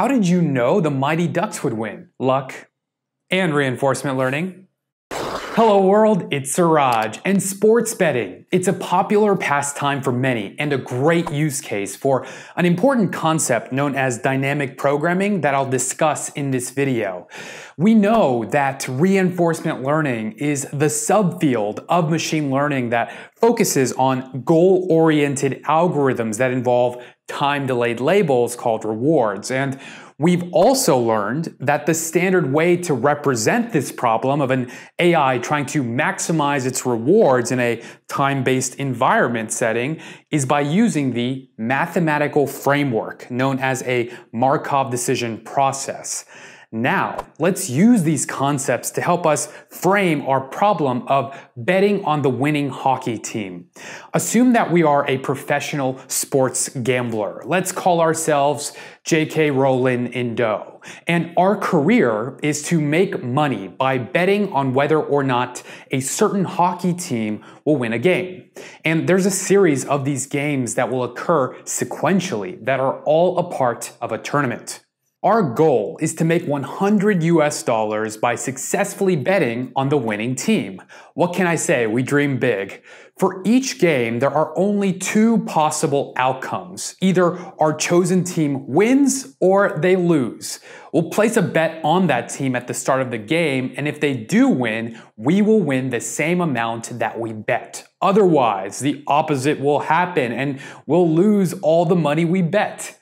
How did you know the Mighty Ducks would win? Luck and reinforcement learning. Hello world, it's Siraj, and sports betting. It's a popular pastime for many and a great use case for an important concept known as dynamic programming that I'll discuss in this video. We know that reinforcement learning is the subfield of machine learning that focuses on goal-oriented algorithms that involve time-delayed labels called rewards. And we've also learned that the standard way to represent this problem of an AI trying to maximize its rewards in a time-based environment setting is by using the mathematical framework known as a Markov decision process. Now, let's use these concepts to help us frame our problem of betting on the winning hockey team. Assume that we are a professional sports gambler. Let's call ourselves J.K. Rowland Indow. And our career is to make money by betting on whether or not a certain hockey team will win a game. And there's a series of these games that will occur sequentially that are all a part of a tournament. Our goal is to make $100 by successfully betting on the winning team. What can I say? We dream big. For each game, there are only two possible outcomes. Either our chosen team wins or they lose. We'll place a bet on that team at the start of the game, and if they do win, we will win the same amount that we bet. Otherwise, the opposite will happen and we'll lose all the money we bet.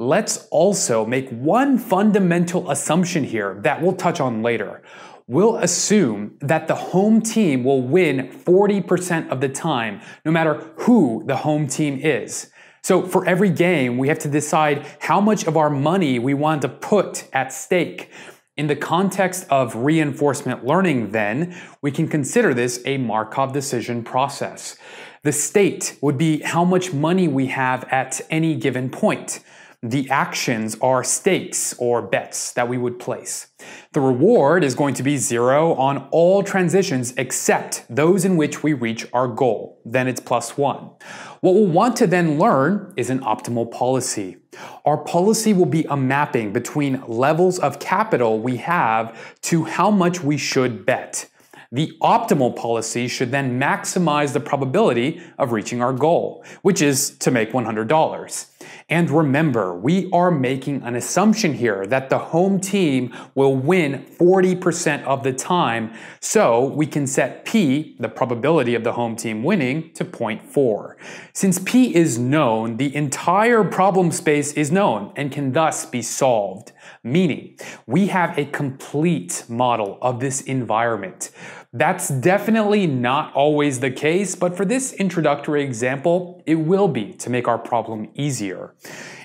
Let's also make one fundamental assumption here that we'll touch on later. We'll assume that the home team will win 40% of the time, no matter who the home team is. So for every game, we have to decide how much of our money we want to put at stake. In the context of reinforcement learning, then, we can consider this a Markov decision process. The state would be how much money we have at any given point. The actions are stakes or bets that we would place. The reward is going to be 0 on all transitions except those in which we reach our goal. Then it's +1. What we'll want to then learn is an optimal policy. Our policy will be a mapping between levels of capital we have to how much we should bet. The optimal policy should then maximize the probability of reaching our goal, which is to make $100. And remember, we are making an assumption here that the home team will win 40% of the time, so we can set P, the probability of the home team winning, to 0.4. Since P is known, the entire problem space is known and can thus be solved, meaning we have a complete model of this environment. That's definitely not always the case, but for this introductory example, it will be to make our problem easier.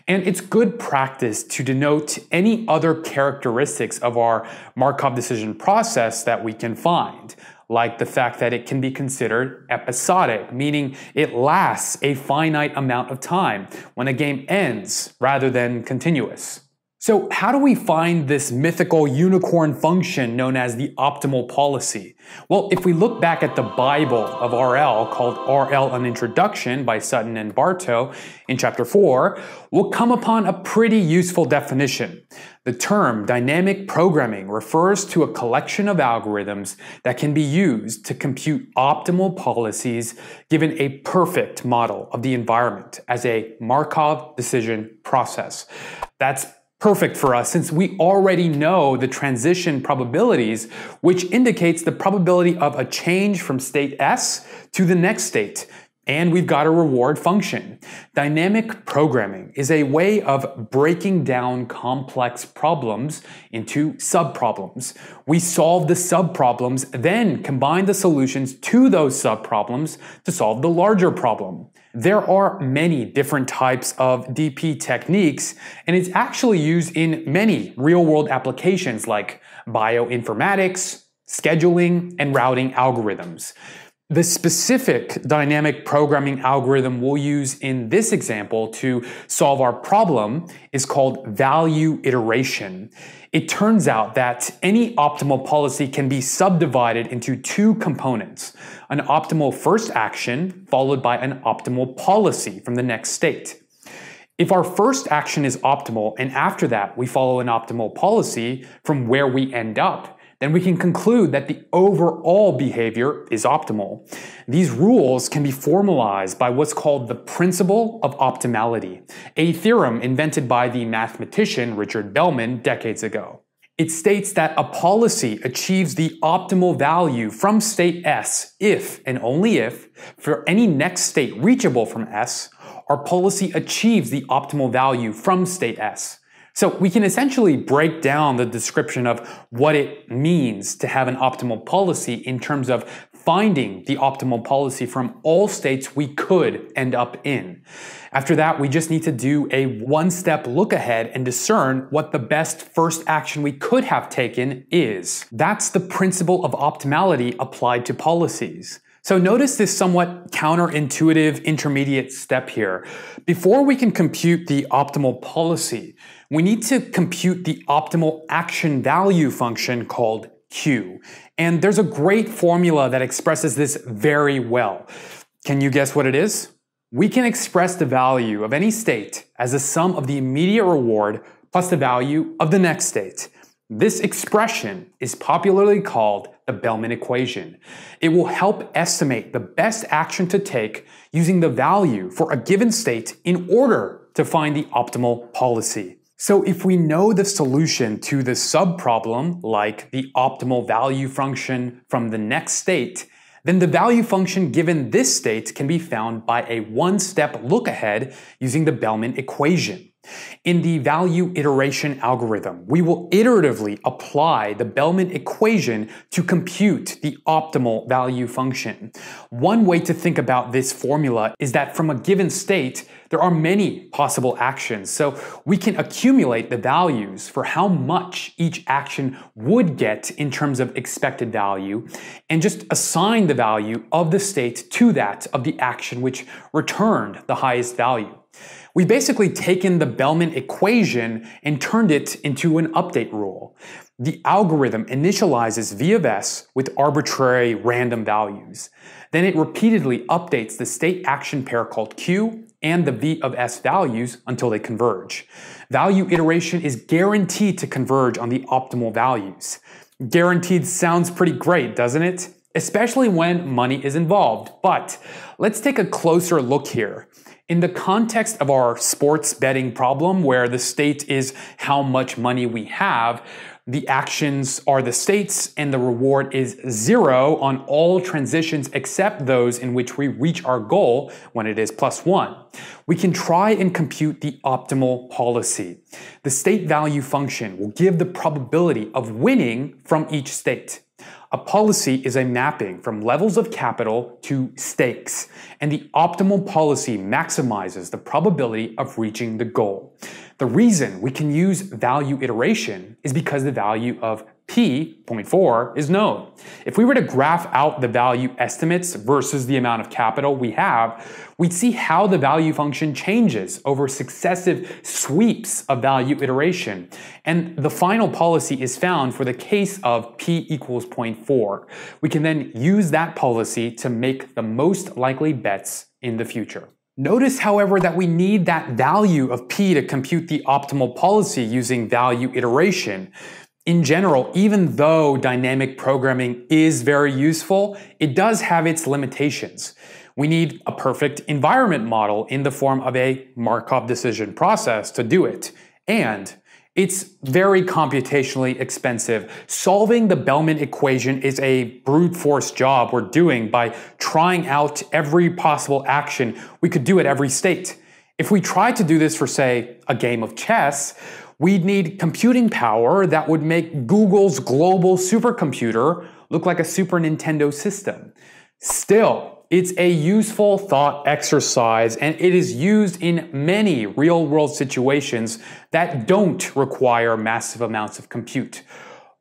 And it's good practice to denote any other characteristics of our Markov decision process that we can find, like the fact that it can be considered episodic, meaning it lasts a finite amount of time when a game ends rather than continuous. So how do we find this mythical unicorn function known as the optimal policy? Well, if we look back at the Bible of RL, called RL An Introduction by Sutton and Barto in chapter 4, we'll come upon a pretty useful definition. The term dynamic programming refers to a collection of algorithms that can be used to compute optimal policies given a perfect model of the environment as a Markov decision process. That's perfect for us since we already know the transition probabilities, which indicates the probability of a change from state S to the next state. And we've got a reward function. Dynamic programming is a way of breaking down complex problems into subproblems. We solve the subproblems, then combine the solutions to those subproblems to solve the larger problem. There are many different types of DP techniques, and it's actually used in many real-world applications like bioinformatics, scheduling, and routing algorithms. The specific dynamic programming algorithm we'll use in this example to solve our problem is called value iteration. It turns out that any optimal policy can be subdivided into two components: an optimal first action followed by an optimal policy from the next state. If our first action is optimal and after that we follow an optimal policy from where we end up, then we can conclude that the overall behavior is optimal. These rules can be formalized by what's called the principle of optimality, a theorem invented by the mathematician Richard Bellman decades ago. It states that a policy achieves the optimal value from state S if, and only if, for any next state reachable from S, our policy achieves the optimal value from state S. So we can essentially break down the description of what it means to have an optimal policy in terms of finding the optimal policy from all states we could end up in. After that, we just need to do a one-step look ahead and discern what the best first action we could have taken is. That's the principle of optimality applied to policies. So notice this somewhat counterintuitive intermediate step here. Before we can compute the optimal policy, we need to compute the optimal action value function called Q. And there's a great formula that expresses this very well. Can you guess what it is? We can express the value of any state as the sum of the immediate reward plus the value of the next state. This expression is popularly called the Bellman equation. It will help estimate the best action to take using the value for a given state in order to find the optimal policy. So if we know the solution to the subproblem, like the optimal value function from the next state, then the value function given this state can be found by a one-step look-ahead using the Bellman equation. In the value iteration algorithm, we will iteratively apply the Bellman equation to compute the optimal value function. One way to think about this formula is that from a given state, there are many possible actions, so we can accumulate the values for how much each action would get in terms of expected value, and just assign the value of the state to that of the action which returned the highest value. We've basically taken the Bellman equation and turned it into an update rule. The algorithm initializes V of S with arbitrary random values. Then it repeatedly updates the state action pair called Q and the V of S values until they converge. Value iteration is guaranteed to converge on the optimal values. Guaranteed sounds pretty great, doesn't it? Especially when money is involved. But let's take a closer look here. In the context of our sports betting problem, where the state is how much money we have, the actions are the states and the reward is 0 on all transitions except those in which we reach our goal when it is +1. We can try and compute the optimal policy. The state value function will give the probability of winning from each state. A policy is a mapping from levels of capital to stakes, and the optimal policy maximizes the probability of reaching the goal. The reason we can use value iteration is because the value of P, 0.4, is known. If we were to graph out the value estimates versus the amount of capital we have, we'd see how the value function changes over successive sweeps of value iteration. And the final policy is found for the case of P equals 0.4. We can then use that policy to make the most likely bets in the future. Notice, however, that we need that value of P to compute the optimal policy using value iteration. In general, even though dynamic programming is very useful, it does have its limitations. We need a perfect environment model in the form of a Markov decision process to do it. And it's very computationally expensive. Solving the Bellman equation is a brute force job we're doing by trying out every possible action we could do at every state. If we try to do this for, say, a game of chess, we'd need computing power that would make Google's global supercomputer look like a Super Nintendo system. Still, it's a useful thought exercise, and it is used in many real-world situations that don't require massive amounts of compute.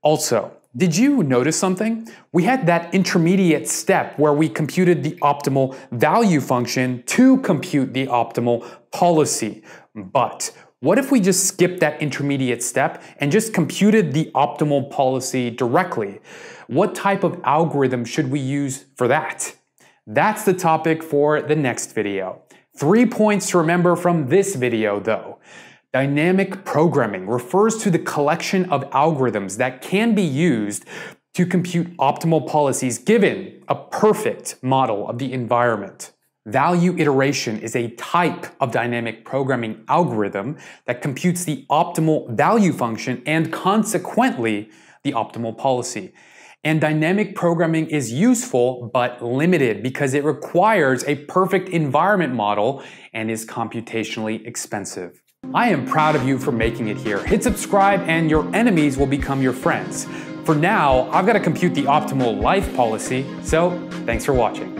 Also, did you notice something? We had that intermediate step where we computed the optimal value function to compute the optimal policy, but what if we just skipped that intermediate step and just computed the optimal policy directly? What type of algorithm should we use for that? That's the topic for the next video. 3 points to remember from this video though. Dynamic programming refers to the collection of algorithms that can be used to compute optimal policies given a perfect model of the environment. Value iteration is a type of dynamic programming algorithm that computes the optimal value function and consequently the optimal policy. And dynamic programming is useful but limited because it requires a perfect environment model and is computationally expensive. I am proud of you for making it here. Hit subscribe and your enemies will become your friends. For now, I've got to compute the optimal life policy, so thanks for watching.